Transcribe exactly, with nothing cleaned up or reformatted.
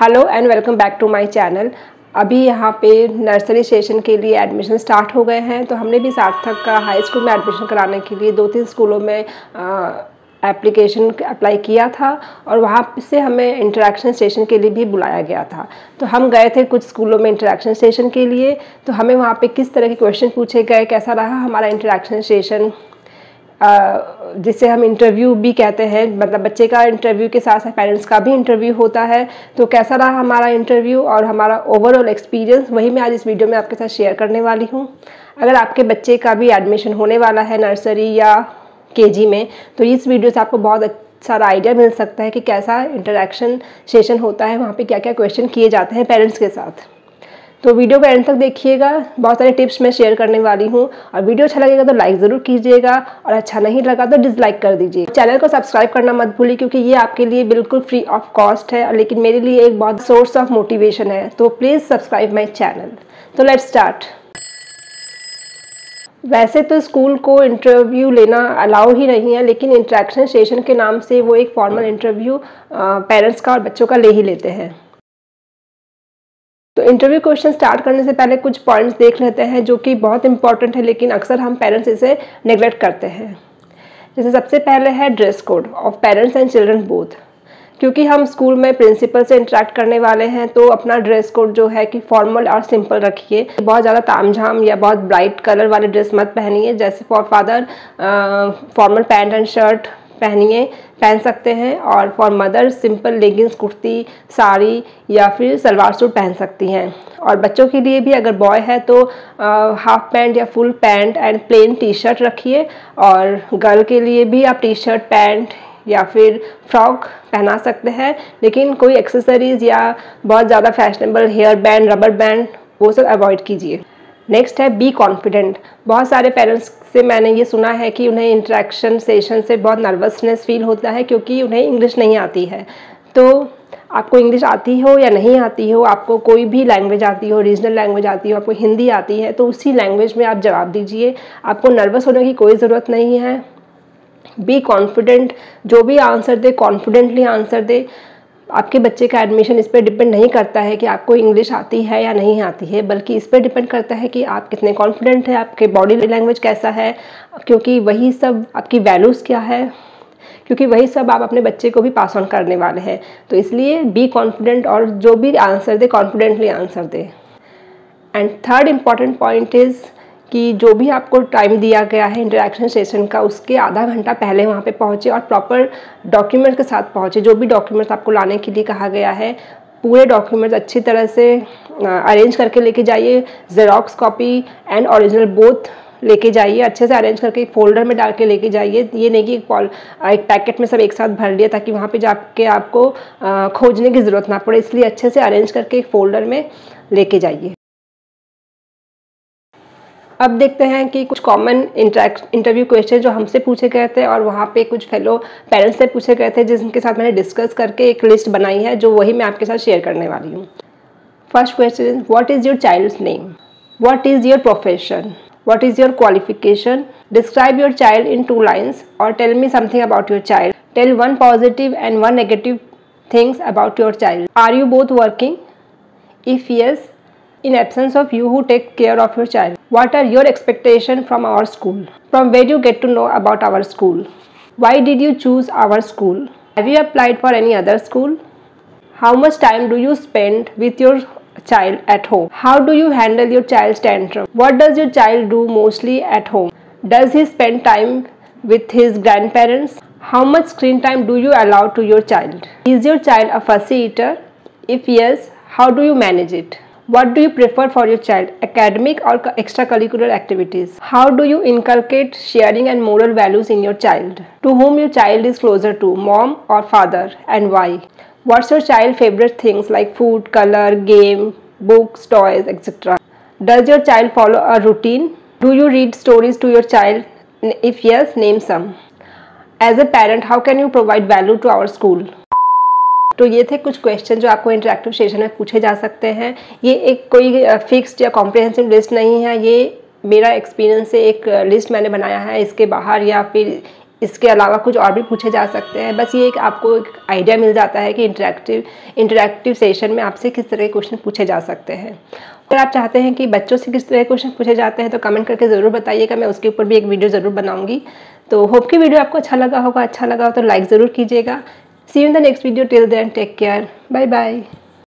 Hello and welcome back to my channel. अभी यहाँ पे नर्सरी सेशन के लिए एडमिशन स्टार्ट हो गए हैं, तो हमने भी सार्थक का हाई स्कूल में एडमिशन कराने के लिए दो तीन स्कूलों में एप्लीकेशन अप्लाई किया था और वहाँ से हमें इंटरेक्शन सेशन के लिए भी बुलाया गया था। तो हम गए थे कुछ स्कूलों में इंटरेक्शन सेशन के लिए। तो हमें वहाँ पे किस तरह के क्वेश्चन पूछे गए, कैसा रहा हमारा इंटरेक्शन सेशन, जिसे हम इंटरव्यू भी कहते हैं, मतलब बच्चे का इंटरव्यू के साथ साथ पेरेंट्स का भी इंटरव्यू होता है, तो कैसा रहा हमारा इंटरव्यू और हमारा ओवरऑल एक्सपीरियंस, वही मैं आज इस वीडियो में आपके साथ शेयर करने वाली हूँ। अगर आपके बच्चे का भी एडमिशन होने वाला है नर्सरी या केजी में, तो इस वीडियो से आपको बहुत सारा आइडिया मिल सकता है कि कैसा इंटरेक्शन सेशन होता है, वहाँ पर क्या क्या क्वेश्चन किए जाते हैं पेरेंट्स के साथ। तो वीडियो को एंड तक देखिएगा, बहुत सारे टिप्स मैं शेयर करने वाली हूँ। और वीडियो अच्छा लगेगा तो लाइक ज़रूर कीजिएगा और अच्छा नहीं लगा तो डिसलाइक कर दीजिए। चैनल को सब्सक्राइब करना मत भूलिए, क्योंकि ये आपके लिए बिल्कुल फ्री ऑफ कॉस्ट है, लेकिन मेरे लिए एक बहुत सोर्स ऑफ मोटिवेशन है। तो प्लीज़ सब्सक्राइब माई चैनल। तो लेट्स स्टार्ट। वैसे तो स्कूल को इंटरव्यू लेना अलाउ ही नहीं है, लेकिन इंटरेक्शन सेशन के नाम से वो एक फॉर्मल इंटरव्यू पेरेंट्स का और बच्चों का ले ही लेते हैं। तो इंटरव्यू क्वेश्चन स्टार्ट करने से पहले कुछ पॉइंट्स देख लेते हैं जो कि बहुत इंपॉर्टेंट है, लेकिन अक्सर हम पेरेंट्स इसे नेगलेक्ट करते हैं। जैसे सबसे पहले है dress code of parents and children both. क्योंकि हम स्कूल में प्रिंसिपल से इंटरेक्ट करने वाले हैं, तो अपना ड्रेस कोड जो है कि फॉर्मल और सिंपल रखिए। बहुत ज़्यादा तामझाम या बहुत ब्राइट कलर वाले ड्रेस मत पहनिए। जैसे for father formal pant and shirt पहनिए पहन सकते हैं, और for mother simple leggings, kurti, sari या फिर सलवार सूट पहन सकती हैं। और बच्चों के लिए भी अगर बॉय है तो हाफ पैंट या full pant and plain T shirt रखिए, और गर्ल के लिए भी आप टी शर्ट, पैंट या फिर फ्रॉक पहना सकते हैं, लेकिन कोई एक्सेसरीज या बहुत ज़्यादा fashionable hair band, rubber band, वो सब अवॉइड कीजिए। नेक्स्ट है बी कॉन्फिडेंट। बहुत सारे पेरेंट्स से मैंने ये सुना है कि उन्हें इंटरेक्शन सेशन से बहुत नर्वसनेस फील होता है, क्योंकि उन्हें इंग्लिश नहीं आती है। तो आपको इंग्लिश आती हो या नहीं आती हो, आपको कोई भी लैंग्वेज आती हो, रीजनल लैंग्वेज आती हो, आपको हिंदी आती है, तो उसी लैंग्वेज में आप जवाब दीजिए। आपको नर्वस होने की कोई ज़रूरत नहीं है। बी कॉन्फिडेंट, जो भी आंसर दे कॉन्फिडेंटली आंसर दे। आपके बच्चे का एडमिशन इस पर डिपेंड नहीं करता है कि आपको इंग्लिश आती है या नहीं आती है, बल्कि इस पर डिपेंड करता है कि आप कितने कॉन्फिडेंट हैं, आपके बॉडी लैंग्वेज कैसा है, क्योंकि वही सब आपकी वैल्यूज़ क्या है, क्योंकि वही सब आप अपने बच्चे को भी पास ऑन करने वाले हैं। तो इसलिए बी कॉन्फिडेंट, और जो भी आंसर दे कॉन्फिडेंटली आंसर दे। And third important point is कि जो भी आपको टाइम दिया गया है इंटरेक्शन सेशन का, उसके आधा घंटा पहले वहाँ पे पहुँचे और प्रॉपर डॉक्यूमेंट के साथ पहुँचे। जो भी डॉक्यूमेंट्स आपको लाने के लिए कहा गया है, पूरे डॉक्यूमेंट्स अच्छी तरह से अरेंज करके लेके जाइए। Xerox copy and original both लेके जाइए, अच्छे से अरेंज करके एक फ़ोल्डर में डाल के लेके जाइए। ये नहीं कि एक पैकेट में सब एक साथ भर लिया, ताकि वहाँ पे जाके आपको खोजने की ज़रूरत ना पड़े, इसलिए अच्छे से अरेंज करके एक फ़ोल्डर में लेके जाइए। अब देखते हैं कि कुछ कॉमन इंटरेक्ट इंटरव्यू क्वेश्चन जो हमसे पूछे गए थे और वहाँ पे कुछ फेलो पेरेंट्स से पूछे गए थे, जिनके साथ मैंने डिस्कस करके एक लिस्ट बनाई है, जो वही मैं आपके साथ शेयर करने वाली हूँ। First question, what is your child's name, what is your profession, what is your qualification, describe your child in two lines और tell me something about your child, tell one positive and one negative things about your child, are you both working, if yes in absence of you who take care of your child, what are your expectation from our school, from where you get to know about our school, why did you choose our school, have you applied for any other school, how much time do you spend with your child at home, how do you handle your child's tantrum, what does your child do mostly at home, does he spend time with his grandparents, how much screen time do you allow to your child, is your child a fussy eater, if yes how do you manage it, what do you prefer for your child, academic or extracurricular activities, how do you inculcate sharing and moral values in your child, to whom your child is closer to, mom or father, and why, what's your child's favorite things like food, color, game, books, toys, etc, does your child follow a routine, do you read stories to your child, if yes name some, as a parent how can you provide value to our school। तो ये थे कुछ question जो आपको interactive session में पूछे जा सकते हैं। ये एक कोई फिक्स्ड या कॉम्प्रिहेंसिव लिस्ट नहीं है, ये मेरा एक्सपीरियंस से एक लिस्ट मैंने बनाया है। इसके बाहर या फिर इसके अलावा कुछ और भी पूछे जा सकते हैं। बस ये एक आपको एक आइडिया मिल जाता है कि इंटरेक्टिव इंटरेक्टिव सेशन में आपसे किस तरह के क्वेश्चन पूछे जा सकते हैं। अगर आप चाहते हैं कि बच्चों से किस तरह के क्वेश्चन पूछे जाते हैं तो कमेंट करके ज़रूर बताइएगा, मैं उसके ऊपर भी एक वीडियो ज़रूर बनाऊंगी। तो होप कि वीडियो आपको अच्छा लगा होगा, अच्छा लगा हो तो लाइक ज़रूर कीजिएगा। See you in the next video, till then take care, bye bye.